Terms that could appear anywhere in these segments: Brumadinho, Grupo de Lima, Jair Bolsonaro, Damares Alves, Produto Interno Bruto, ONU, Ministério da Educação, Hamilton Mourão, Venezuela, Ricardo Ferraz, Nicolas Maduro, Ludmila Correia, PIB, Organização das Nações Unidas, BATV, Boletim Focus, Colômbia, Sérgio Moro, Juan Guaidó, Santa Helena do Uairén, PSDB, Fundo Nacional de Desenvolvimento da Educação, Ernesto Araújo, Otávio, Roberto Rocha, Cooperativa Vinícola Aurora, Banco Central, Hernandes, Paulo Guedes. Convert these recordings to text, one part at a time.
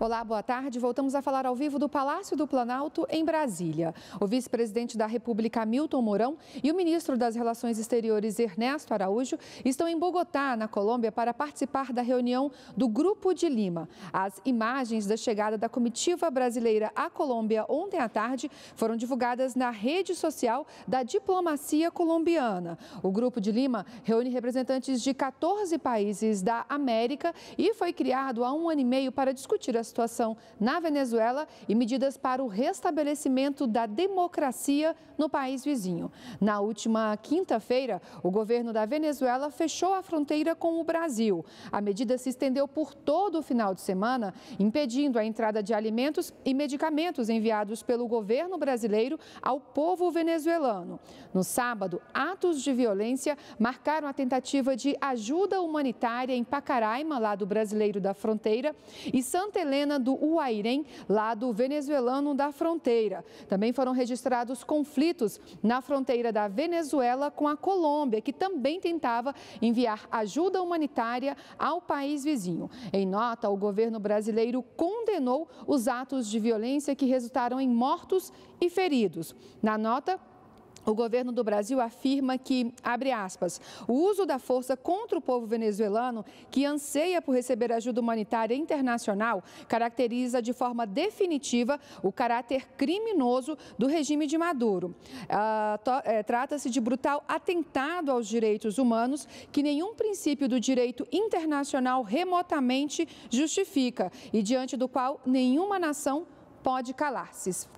Olá, boa tarde. Voltamos a falar ao vivo do Palácio do Planalto, em Brasília. O vice-presidente da República, Hamilton Mourão, e o ministro das Relações Exteriores, Ernesto Araújo, estão em Bogotá, na Colômbia, para participar da reunião do Grupo de Lima. As imagens da chegada da comitiva brasileira à Colômbia ontem à tarde foram divulgadas na rede social da diplomacia colombiana. O Grupo de Lima reúne representantes de 14 países da América e foi criado há um ano e meio para discutir a situação na Venezuela e medidas para o restabelecimento da democracia no país vizinho. Na última quinta-feira, o governo da Venezuela fechou a fronteira com o Brasil. A medida se estendeu por todo o final de semana, impedindo a entrada de alimentos e medicamentos enviados pelo governo brasileiro ao povo venezuelano. No sábado, atos de violência marcaram a tentativa de ajuda humanitária em Pacaraima, lado brasileiro da fronteira, e Santa Helena do Uairén, lado venezuelano da fronteira. Também foram registrados conflitos na fronteira da Venezuela com a Colômbia, que também tentava enviar ajuda humanitária ao país vizinho. Em nota, o governo brasileiro condenou os atos de violência que resultaram em mortos e feridos. Na nota, o governo do Brasil afirma que, abre aspas, o uso da força contra o povo venezuelano, que anseia por receber ajuda humanitária internacional, caracteriza de forma definitiva o caráter criminoso do regime de Maduro. Trata-se de brutal atentado aos direitos humanos que nenhum princípio do direito internacional remotamente justifica e diante do qual nenhuma nação pode calar-se,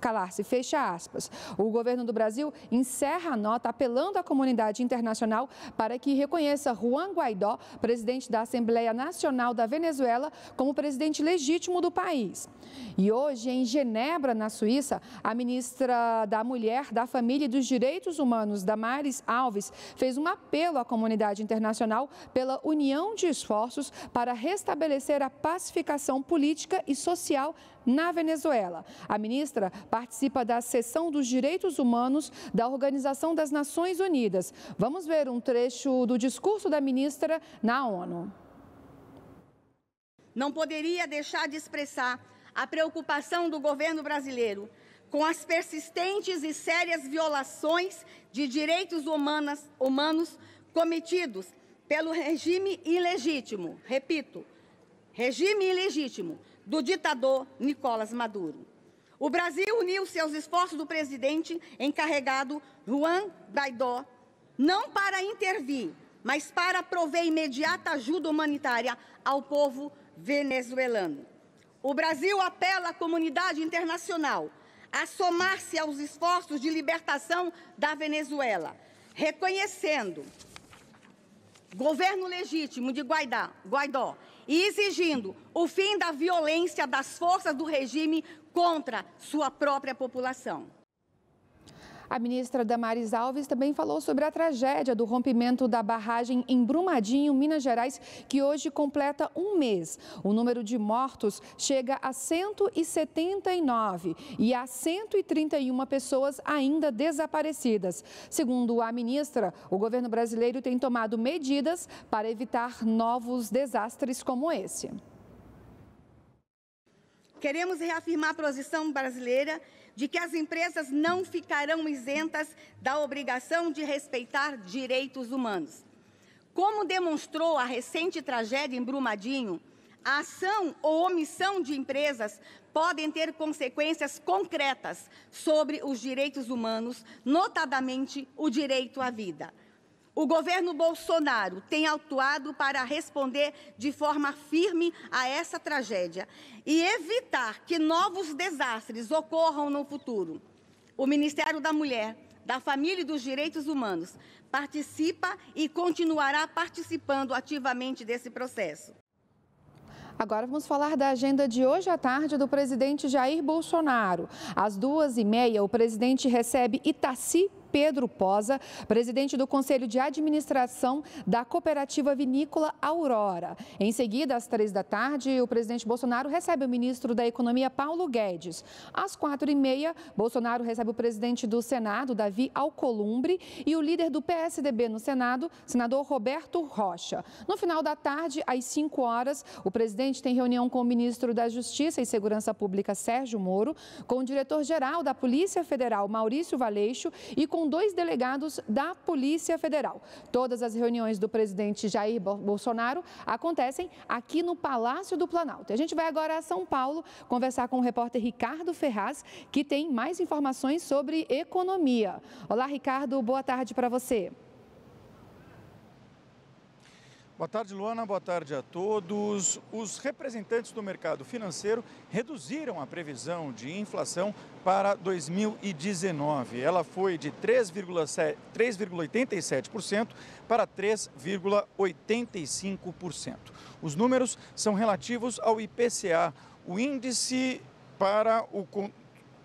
fecha aspas. O governo do Brasil encerra a nota apelando à comunidade internacional para que reconheça Juan Guaidó, presidente da Assembleia Nacional da Venezuela, como presidente legítimo do país. E hoje, em Genebra, na Suíça, a ministra da Mulher, da Família e dos Direitos Humanos, Damares Alves, fez um apelo à comunidade internacional pela união de esforços para restabelecer a pacificação política e social na Venezuela. A ministra participa da Sessão dos Direitos Humanos da Organização das Nações Unidas. Vamos ver um trecho do discurso da ministra na ONU. Não poderia deixar de expressar a preocupação do governo brasileiro com as persistentes e sérias violações de direitos humanos cometidos pelo regime ilegítimo, repito, regime ilegítimo do ditador Nicolas Maduro. O Brasil uniu seus esforços do presidente encarregado Juan Guaidó, não para intervir, mas para prover imediata ajuda humanitária ao povo venezuelano. O Brasil apela à comunidade internacional a somar-se aos esforços de libertação da Venezuela, reconhecendo governo legítimo de Guaidó e exigindo o fim da violência das forças do regime contra sua própria população. A ministra Damares Alves também falou sobre a tragédia do rompimento da barragem em Brumadinho, Minas Gerais, que hoje completa um mês. O número de mortos chega a 179 e há 131 pessoas ainda desaparecidas. Segundo a ministra, o governo brasileiro tem tomado medidas para evitar novos desastres como esse. Queremos reafirmar a posição brasileira de que as empresas não ficarão isentas da obrigação de respeitar direitos humanos. Como demonstrou a recente tragédia em Brumadinho, a ação ou omissão de empresas podem ter consequências concretas sobre os direitos humanos, notadamente o direito à vida. O governo Bolsonaro tem atuado para responder de forma firme a essa tragédia e evitar que novos desastres ocorram no futuro. O Ministério da Mulher, da Família e dos Direitos Humanos participa e continuará participando ativamente desse processo. Agora vamos falar da agenda de hoje à tarde do presidente Jair Bolsonaro. Às 14h30, o presidente recebe Itaci Pedro Poza, presidente do Conselho de Administração da Cooperativa Vinícola Aurora. Em seguida, às 15h, o presidente Bolsonaro recebe o ministro da Economia, Paulo Guedes. Às 16h30, Bolsonaro recebe o presidente do Senado, Davi Alcolumbre, e o líder do PSDB no Senado, senador Roberto Rocha. No final da tarde, às 17h, o presidente tem reunião com o ministro da Justiça e Segurança Pública, Sérgio Moro, com o diretor-geral da Polícia Federal, Maurício Valeixo, e com 2 delegados da Polícia Federal. Todas as reuniões do presidente Jair Bolsonaro acontecem aqui no Palácio do Planalto. A gente vai agora a São Paulo conversar com o repórter Ricardo Ferraz, que tem mais informações sobre economia. Olá, Ricardo, boa tarde para você. Boa tarde, Luana. Boa tarde a todos. Os representantes do mercado financeiro reduziram a previsão de inflação para 2019. Ela foi de 3,87% para 3,85%. Os números são relativos ao IPCA, o índice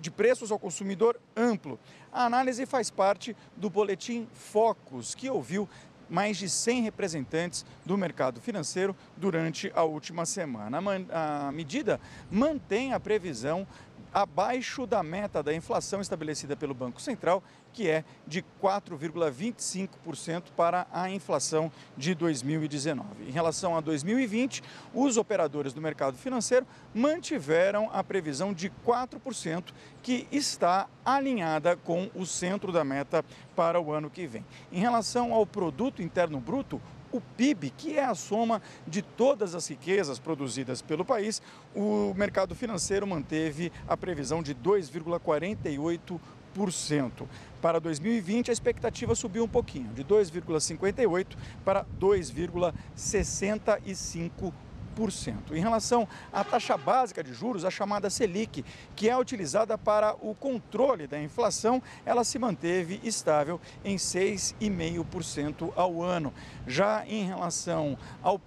de preços ao consumidor amplo. A análise faz parte do Boletim Focus, que ouviu mais de 100 representantes do mercado financeiro durante a última semana. A medida mantém a previsão abaixo da meta da inflação estabelecida pelo Banco Central, que é de 4,25% para a inflação de 2019. Em relação a 2020, os operadores do mercado financeiro mantiveram a previsão de 4%, que está alinhada com o centro da meta para o ano que vem. Em relação ao Produto Interno Bruto, o PIB, que é a soma de todas as riquezas produzidas pelo país, o mercado financeiro manteve a previsão de 2,48%. Para 2020, a expectativa subiu um pouquinho, de 2,58% para 2,65%. Em relação à taxa básica de juros, a chamada Selic, que é utilizada para o controle da inflação, ela se manteve estável em 6,5% ao ano. Já em relação ao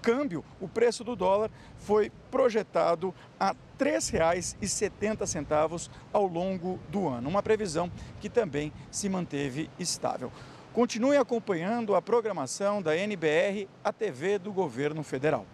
câmbio, o preço do dólar foi projetado a R$ 3,70 ao longo do ano, uma previsão que também se manteve estável. Continue acompanhando a programação da NBR, a TV do Governo Federal.